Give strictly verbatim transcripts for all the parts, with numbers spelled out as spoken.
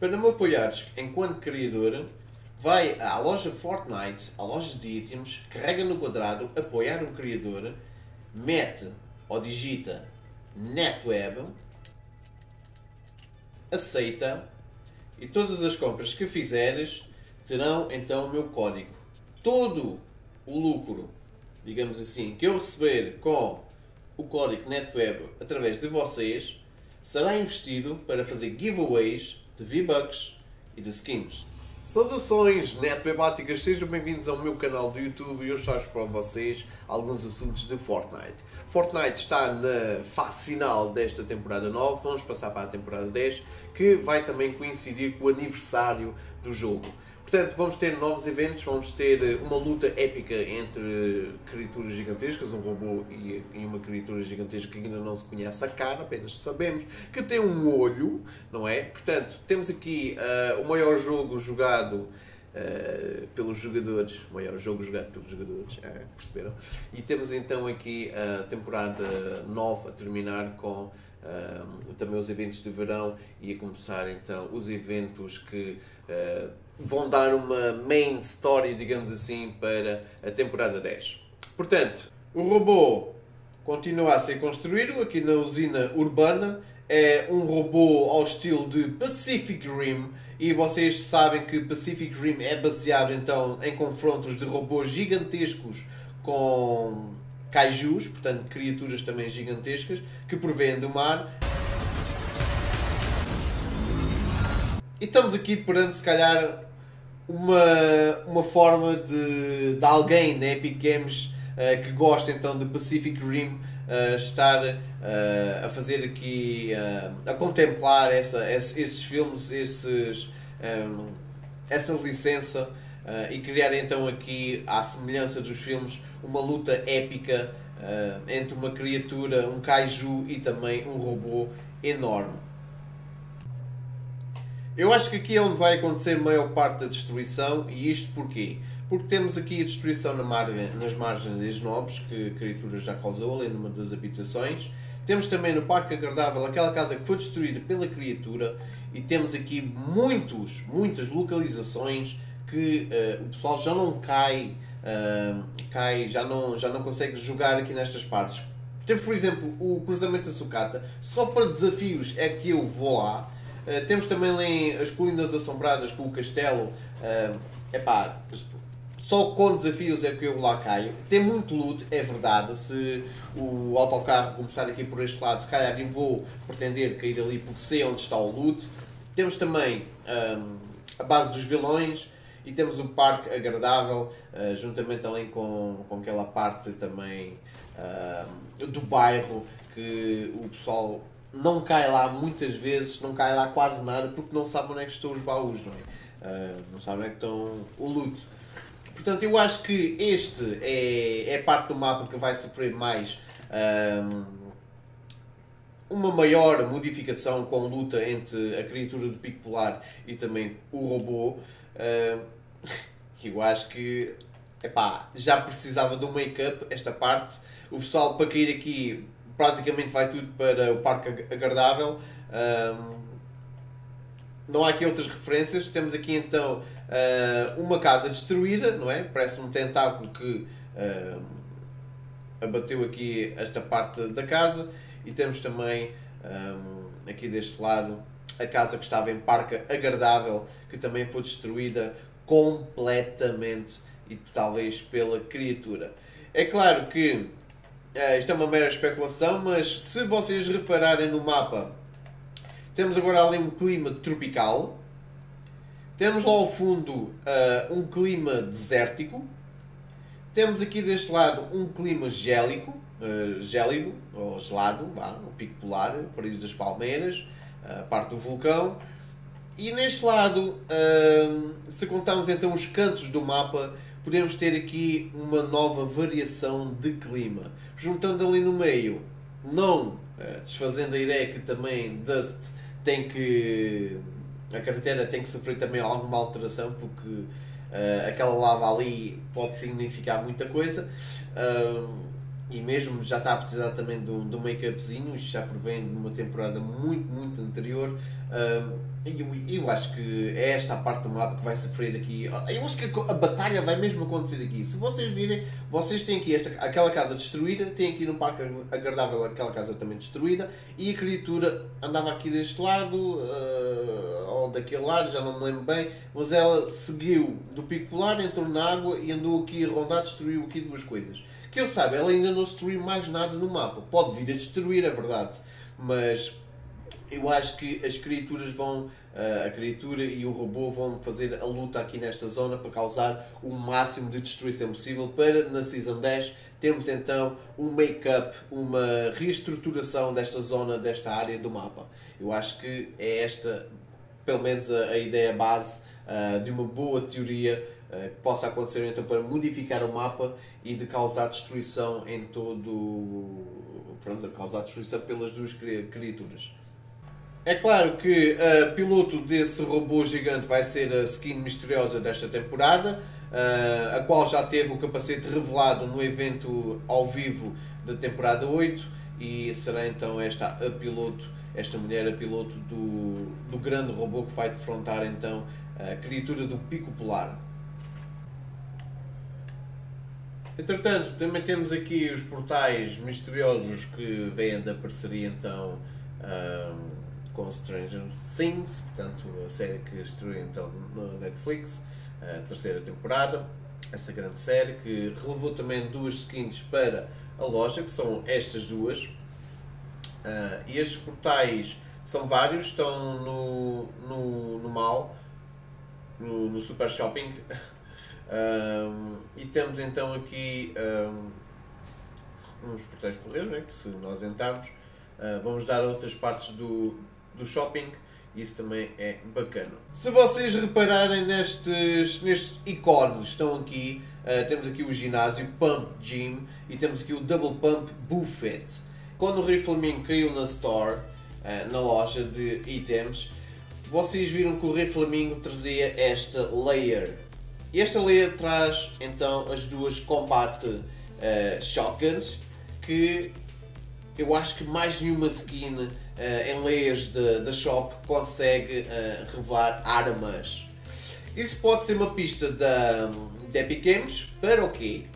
Para me apoiares enquanto criador, vai à loja Fortnite, à loja de itens, carrega no quadrado, apoiar o criador, mete ou digita NetWeb, aceita e todas as compras que fizeres terão então o meu código. Todo o lucro, digamos assim, que eu receber com o código NetWeb através de vocês, será investido para fazer giveaways de V-Bucks e de Skins. Saudações Netwebáticas, sejam bem-vindos ao meu canal do YouTube e hoje trago para vocês alguns assuntos de Fortnite. Fortnite está na fase final desta temporada nove, vamos passar para a temporada dez, que vai também coincidir com o aniversário do jogo. Portanto, vamos ter novos eventos, vamos ter uma luta épica entre criaturas gigantescas, um robô e uma criatura gigantesca que ainda não se conhece a cara, apenas sabemos que tem um olho, não é? Portanto, temos aqui uh, o maior jogo jogado uh, pelos jogadores, o maior jogo jogado pelos jogadores, é, perceberam? E temos então aqui a temporada nove a terminar com Uh, também os eventos de verão e a começar então os eventos que uh, vão dar uma main story, digamos assim, para a temporada dez. Portanto, o robô continua a ser construído aqui na usina urbana, é um robô ao estilo de Pacific Rim e vocês sabem que Pacific Rim é baseado então em confrontos de robôs gigantescos com kaijus, portanto criaturas também gigantescas, que provêm do mar. E estamos aqui perante, se calhar, uma, uma forma de, de alguém na Epic Games uh, que gosta então de Pacific Rim uh, estar uh, a fazer aqui, uh, a contemplar essa, esses, esses filmes, esses, um, essa licença uh, e criar então aqui, à semelhança dos filmes, uma luta épica uh, entre uma criatura, um kaiju e também um robô enorme. Eu acho que aqui é onde vai acontecer a maior parte da destruição, e isto porquê? Porque temos aqui a destruição na margem, nas margens das nobres, que a criatura já causou, além de uma das habitações. Temos também no Parque Agradável aquela casa que foi destruída pela criatura, e temos aqui muitos, muitas localizações que uh, o pessoal já não cai Uh, cai, já não, já não consegue jogar aqui nestas partes. Temos, por exemplo, o cruzamento da sucata, só para desafios é que eu vou lá. Uh, temos também ali as colinas assombradas com o castelo, uh, epá, só com desafios é que eu lá caio. Tem muito loot, é verdade, se o autocarro começar aqui por este lado, se calhar eu vou pretender cair ali porque sei onde está o loot. Temos também um, a base dos vilões. E temos um parque agradável, uh, juntamente também com, com aquela parte também uh, do bairro, que o pessoal não cai lá muitas vezes, não cai lá quase nada, porque não sabe onde é que estão os baús, não é? Uh, não sabe onde é que estão o loot. Portanto, eu acho que este é, é parte do mapa que vai sofrer mais um, uma maior modificação com luta entre a criatura do Pico Polar e também o robô. Uh, eu acho que epá, já precisava de um make-up esta parte. O pessoal para cair aqui basicamente vai tudo para o Parque Agradável. Uh, não há aqui outras referências. Temos aqui então uh, uma casa destruída, não é? Parece um tentáculo que uh, abateu aqui esta parte da casa. E temos também um, aqui deste lado a casa que estava em Parque Agradável, que também foi destruída completamente e talvez pela criatura. É claro que uh, isto é uma mera especulação, mas se vocês repararem no mapa, temos agora ali um clima tropical, temos lá ao fundo uh, um clima desértico, temos aqui deste lado um clima gélico, uh, gélido ou gelado, vá, o Pico Polar, o Paraíso das Palmeiras, a parte do vulcão. E neste lado, se contarmos então os cantos do mapa, podemos ter aqui uma nova variação de clima. Juntando ali no meio, não desfazendo a ideia que também Dust tem que... a carteira tem que sofrer também alguma alteração, porque aquela lava ali pode significar muita coisa. e mesmo já está a precisar também de um, de um make-upzinho, já provém de uma temporada muito, muito anterior. Uh, eu, eu acho que é esta a parte do mapa que vai sofrer aqui. Eu acho que a, a batalha vai mesmo acontecer aqui. Se vocês virem, vocês têm aqui esta, aquela casa destruída, têm aqui no parque agradável aquela casa também destruída, e a criatura andava aqui deste lado, uh, ou daquele lado, já não me lembro bem, mas ela seguiu do Pico Polar, entrou na água e andou aqui a rondar, destruiu aqui duas coisas. Que eu saiba, ela ainda não destruiu mais nada no mapa. Pode vir a destruir, é verdade. Mas eu acho que as criaturas vão... A criatura e o robô vão fazer a luta aqui nesta zona para causar o máximo de destruição possível. Para na Season dez temos então um make-up, uma reestruturação desta zona, desta área do mapa. Eu acho que é esta, pelo menos, a, a ideia base uh, de uma boa teoria que possa acontecer então para modificar o mapa e de causar destruição em todo... Pronto, de causar destruição pelas duas criaturas. É claro que o uh, piloto desse robô gigante vai ser a skin misteriosa desta temporada, uh, a qual já teve o capacete revelado no evento ao vivo da temporada oito, e será então esta a piloto, esta mulher a piloto do, do grande robô que vai defrontar então a criatura do Pico Polar. Entretanto, também temos aqui os portais misteriosos que vêm da parceria então um, com Stranger Things, portanto a série que estreou então no Netflix, a terceira temporada, essa grande série que relevou também duas skins para a loja, que são estas duas, uh, e estes portais são vários, estão no, no, no mall, no, no super shopping. Um, e temos então aqui um, uns portais porreiros, né, que se nós entrarmos uh, vamos dar a outras partes do, do shopping, isso também é bacana. Se vocês repararem nestes, nestes ícones, estão aqui, uh, temos aqui o ginásio Pump Gym e temos aqui o Double Pump Buffet. Quando o Rei Flamingo caiu na store, uh, na loja de itens, vocês viram que o Rei Flamingo trazia esta layer. E esta layer traz então as duas Combat uh, Shotguns, que eu acho que mais nenhuma skin uh, em layers da shop consegue uh, revelar armas. Isso pode ser uma pista da, da Epic Games, para o quê?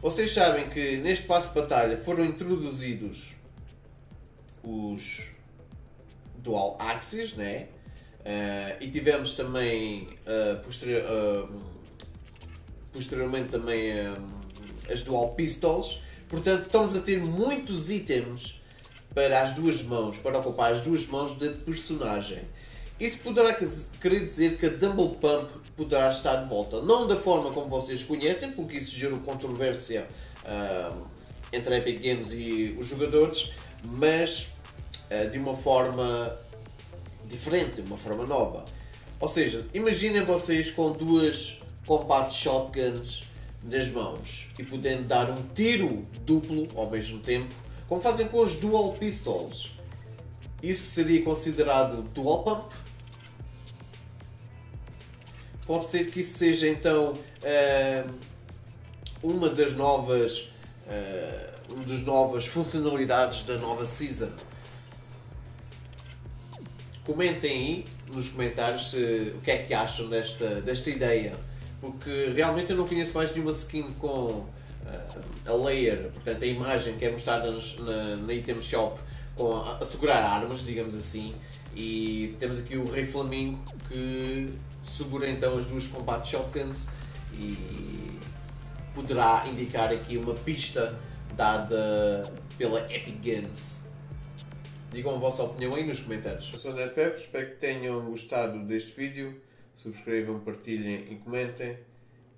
Vocês sabem que neste passo de batalha foram introduzidos os Dual Axis, né? Uh, e tivemos também uh, posterior, uh, posteriormente também uh, as Dual Pistols, portanto estamos a ter muitos itens para as duas mãos, para ocupar as duas mãos da personagem. Isso poderá querer dizer que a Double Pump poderá estar de volta, não da forma como vocês conhecem, porque isso gerou controvérsia uh, entre a Epic Games e os jogadores, mas uh, de uma forma diferente, uma forma nova. Ou seja, imaginem vocês com duas Combat Shotguns nas mãos e podendo dar um tiro duplo ao mesmo tempo, como fazem com os Dual Pistols. Isso seria considerado Dual Pump? Pode ser que isso seja então uma das novas, uma das novas funcionalidades da nova Season. Comentem aí nos comentários se, o que é que acham desta, desta ideia, porque realmente eu não conheço mais nenhuma skin com uh, a layer, portanto a imagem que é mostrada nos, na, na item shop com a, a segurar armas, digamos assim, e temos aqui o Rei Flamingo que segura então as duas Combat Shotguns e poderá indicar aqui uma pista dada pela Epic Games. Digam a vossa opinião aí nos comentários. Eu sou o NetWeb, espero que tenham gostado deste vídeo. Subscrevam, partilhem e comentem.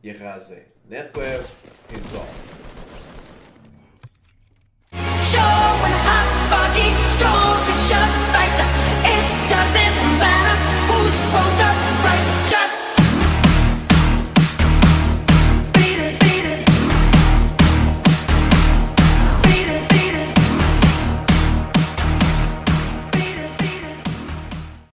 E arrasem. NetWeb, resolve!